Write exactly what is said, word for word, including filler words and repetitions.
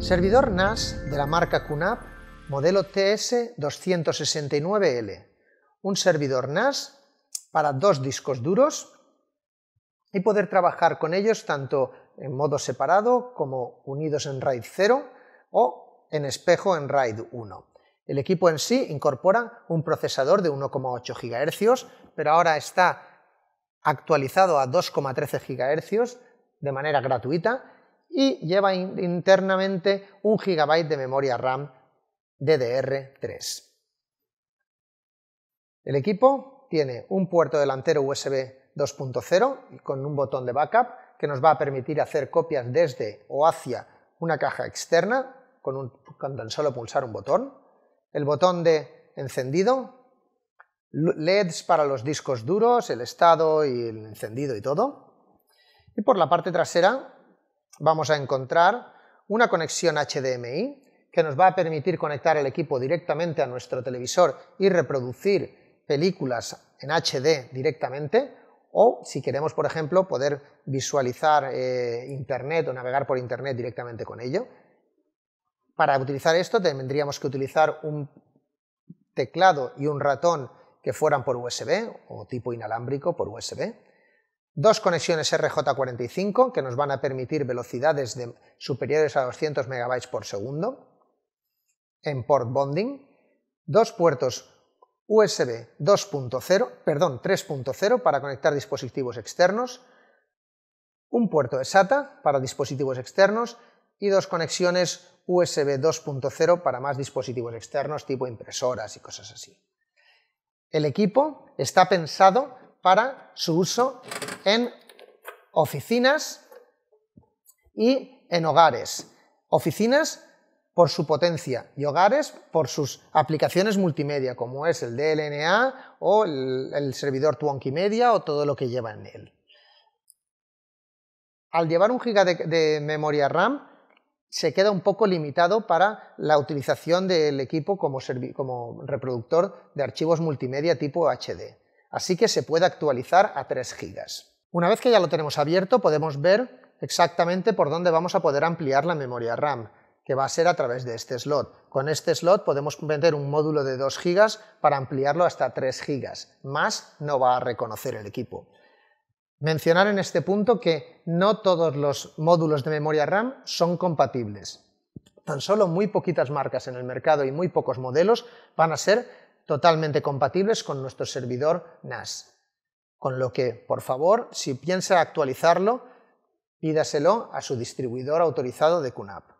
Servidor N A S de la marca Q NAP, modelo T S dos sesenta y nueve L. Un servidor N A S para dos discos duros y poder trabajar con ellos tanto en modo separado como unidos en RAID cero o en espejo en RAID uno. El equipo en sí incorpora un procesador de uno coma ocho gigahercios, pero ahora está actualizado a dos coma trece gigahercios de manera gratuita y lleva internamente un gigabyte de memoria RAM D D R tres. El equipo tiene un puerto delantero U S B dos punto cero con un botón de backup que nos va a permitir hacer copias desde o hacia una caja externa con, un, con tan solo pulsar un botón, el botón de encendido, L E Ds para los discos duros, el estado y el encendido y todo. Y por la parte trasera vamos a encontrar una conexión H D M I que nos va a permitir conectar el equipo directamente a nuestro televisor y reproducir películas en H D directamente, o si queremos, por ejemplo, poder visualizar eh, internet o navegar por internet directamente con ello. Para utilizar esto tendríamos que utilizar un teclado y un ratón que fueran por U S B o tipo inalámbrico por U S B. Dos conexiones R J cuarenta y cinco que nos van a permitir velocidades de superiores a doscientos megabytes por segundo en port bonding, dos puertos U S B dos punto cero, perdón, tres punto cero para conectar dispositivos externos, un puerto de SATA para dispositivos externos y dos conexiones U S B dos punto cero para más dispositivos externos tipo impresoras y cosas así. El equipo está pensado para su uso en oficinas y en hogares. Oficinas por su potencia y hogares por sus aplicaciones multimedia, como es el D L N A o el, el servidor Twonky Media o todo lo que lleva en él. Al llevar un giga de, de memoria RAM, se queda un poco limitado para la utilización del equipo como, como reproductor de archivos multimedia tipo H D. Así que se puede actualizar a tres gigas. Una vez que ya lo tenemos abierto, podemos ver exactamente por dónde vamos a poder ampliar la memoria RAM, que va a ser a través de este slot. Con este slot podemos meter un módulo de dos gigas para ampliarlo hasta tres gigas, más no va a reconocer el equipo. Mencionar en este punto que no todos los módulos de memoria RAM son compatibles. Tan solo muy poquitas marcas en el mercado y muy pocos modelos van a ser totalmente compatibles con nuestro servidor N A S. Con lo que, por favor, si piensa actualizarlo, pídaselo a su distribuidor autorizado de Q NAP.